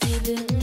didn't